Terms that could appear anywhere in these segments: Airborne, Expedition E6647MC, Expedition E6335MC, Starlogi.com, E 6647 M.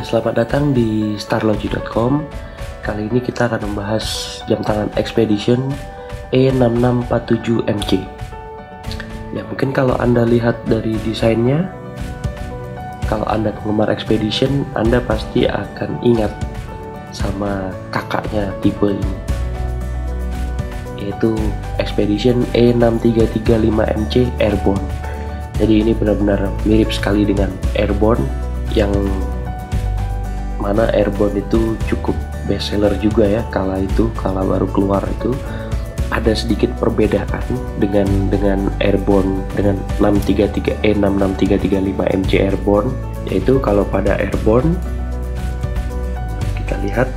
Ya, selamat datang di Starlogi.com. Kali ini kita akan membahas jam tangan Expedition E6647MC. Ya, mungkin kalau Anda lihat dari desainnya, kalau Anda penggemar Expedition, Anda pasti akan ingat sama kakaknya tipe ini, yaitu Expedition E6335MC Airborne. Jadi ini benar-benar mirip sekali dengan Airborne, yang mana Airborne itu cukup bestseller juga ya kala baru keluar. Itu ada sedikit perbedaan dengan Airborne, dengan 663E6635MC Airborne, yaitu kalau pada Airborne kita lihat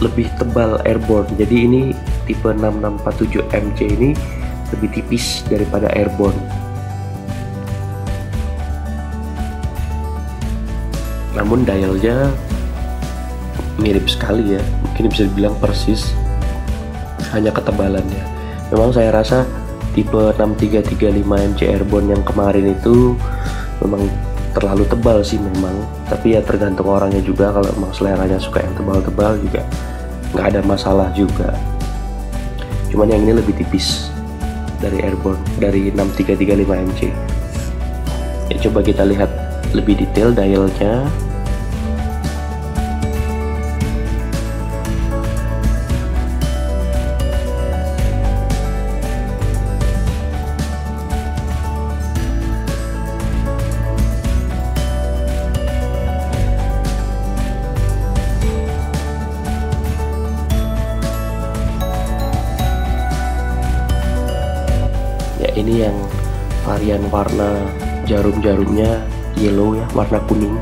lebih tebal Airborne. Jadi ini tipe 6647MC ini lebih tipis daripada Airborne. Namun dialnya mirip sekali ya, mungkin bisa dibilang persis, hanya ketebalannya. Memang saya rasa tipe 6335MC Airborne yang kemarin itu memang terlalu tebal sih memang, tapi ya tergantung orangnya juga. Kalau memang seleranya suka yang tebal-tebal juga nggak ada masalah juga, cuman yang ini lebih tipis dari Airborne, dari 6335MC ya. Coba kita lihat lebih detail dialnya. Ya, ini yang varian warna jarum-jarumnya yellow ya, warna kuning.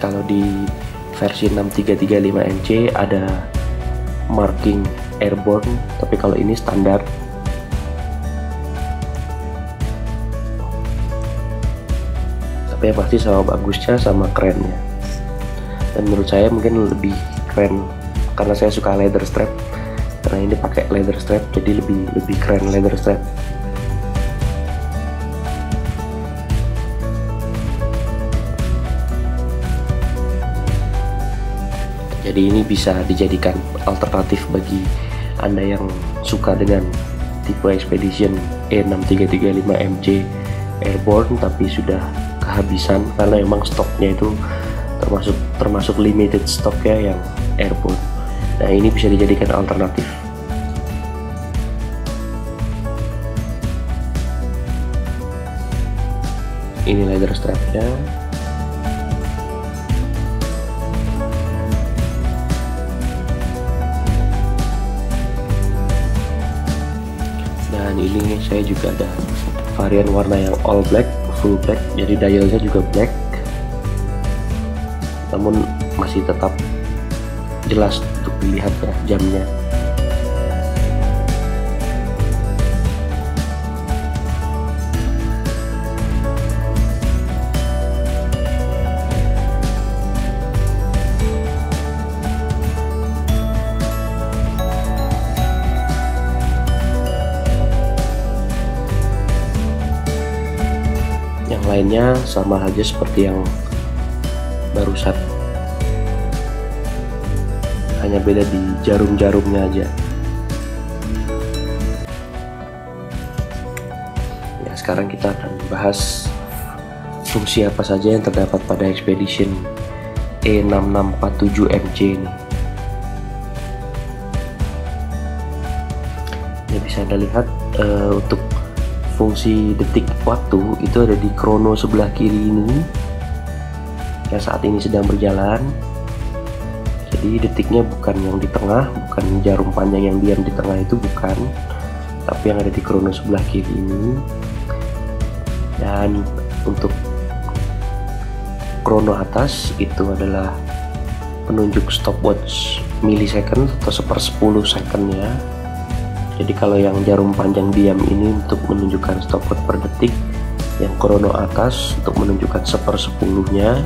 Kalau di versi 6335MC ada marking Airborne, tapi kalau ini standar. Tapi yang pasti sama bagusnya, sama kerennya. Dan menurut saya mungkin lebih keren karena saya suka leather strap, karena ini pakai leather strap jadi lebih keren leather strap. Jadi ini bisa dijadikan alternatif bagi Anda yang suka dengan tipe Expedition E6335MC Airborne tapi sudah kehabisan, karena emang stoknya itu termasuk limited stock ya yang Airborne. Nah, ini bisa dijadikan alternatif. Ini leather strapnya. Dan ini saya juga ada varian warna yang all black, full black. Jadi dialnya juga black, namun masih tetap jelas untuk dilihat ya jamnya. Yang lainnya sama aja seperti yang barusan, hanya beda di jarum-jarumnya aja ya. Sekarang kita akan bahas fungsi apa saja yang terdapat pada Expedition E6647MC ini. Ya, bisa Anda lihat untuk fungsi detik waktu itu ada di krono sebelah kiri ini yang saat ini sedang berjalan. Jadi detiknya bukan yang di tengah, bukan jarum panjang yang diam di tengah itu, bukan, tapi yang ada di krono sebelah kiri ini. Dan untuk krono atas itu adalah penunjuk stopwatch millisecond atau 1/10 second ya. Jadi kalau yang jarum panjang diam ini untuk menunjukkan stopwatch per detik, yang krono atas untuk menunjukkan 1/10-nya,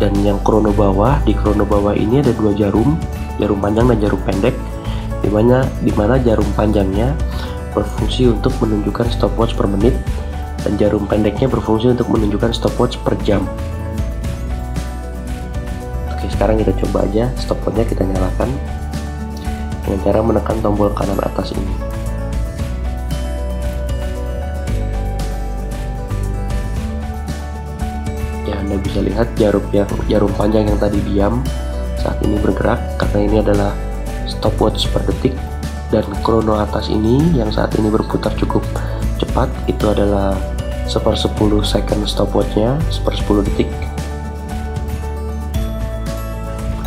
dan yang krono bawah. Di krono bawah ini ada dua jarum, jarum panjang dan jarum pendek, dimana jarum panjangnya berfungsi untuk menunjukkan stopwatch per menit dan jarum pendeknya berfungsi untuk menunjukkan stopwatch per jam. Oke, sekarang kita coba aja stopwatchnya, kita nyalakan dengan cara menekan tombol kanan atas ini. Ya, Anda bisa lihat jarum panjang yang tadi diam saat ini bergerak karena ini adalah stopwatch per detik. Dan krono atas ini yang saat ini berputar cukup cepat itu adalah 1/10 second stopwatchnya, 1/10 detik.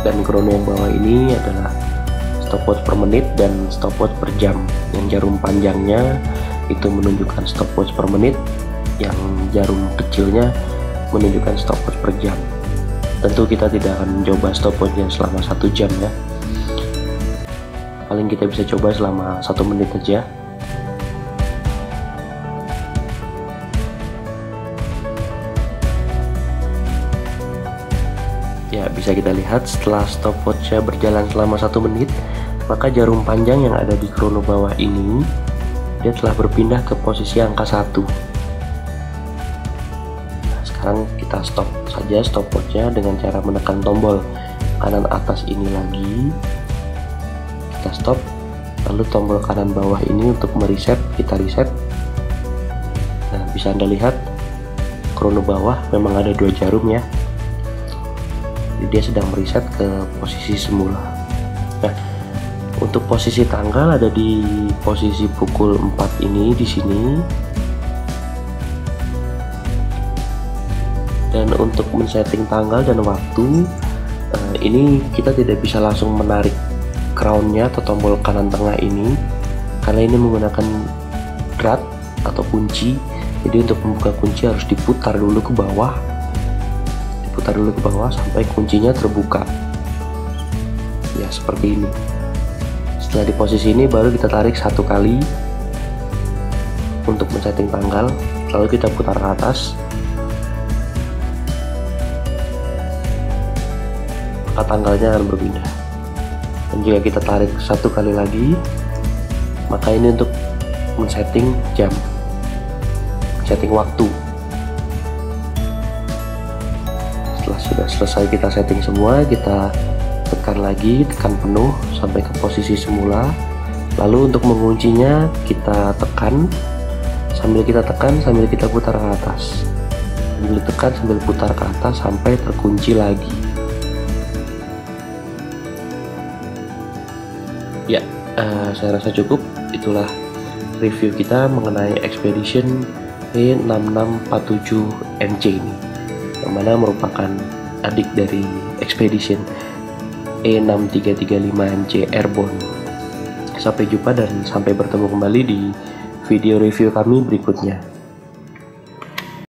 Dan krono yang bawah ini adalah stopwatch per menit dan stopwatch per jam. Yang jarum panjangnya itu menunjukkan stopwatch per menit, yang jarum kecilnya menunjukkan stopwatch per jam. Tentu kita tidak akan mencoba stopwatchnya selama 1 jam ya, paling kita bisa coba selama 1 menit aja. Ya, bisa kita lihat setelah stopwatchnya berjalan selama 1 menit, maka jarum panjang yang ada di krono bawah ini dia telah berpindah ke posisi angka 1. Nah, sekarang kita stop saja stopwatchnya dengan cara menekan tombol kanan atas ini lagi. Kita stop, lalu tombol kanan bawah ini untuk mereset, kita reset. Nah, bisa Anda lihat krono bawah memang ada 2 jarum ya, jadi dia sedang mereset ke posisi semula. Nah, untuk posisi tanggal ada di posisi pukul 4 ini di sini. Dan untuk men-setting tanggal dan waktu, ini kita tidak bisa langsung menarik crownnya atau tombol kanan tengah ini karena ini menggunakan drat atau kunci. Jadi untuk membuka kunci harus diputar dulu ke bawah, diputar dulu ke bawah sampai kuncinya terbuka ya, seperti ini. Setelah di posisi ini baru kita tarik 1 kali untuk men-setting tanggal, lalu kita putar ke atas. Maka tanggalnya akan berpindah. Dan jika kita tarik 1 kali lagi, maka ini untuk men-setting jam, setting waktu. Setelah sudah selesai kita setting semua, kita tekan lagi, tekan penuh sampai ke posisi semula. Lalu untuk menguncinya kita tekan, sambil kita tekan sambil kita putar ke atas, sambil tekan sambil putar ke atas sampai terkunci lagi. Ya, saya rasa cukup. Itulah review kita mengenai Expedition E6647MC ini, yang mana merupakan adik dari Expedition E6335MC Airborne. Sampai jumpa dan sampai bertemu kembali di video review kami berikutnya.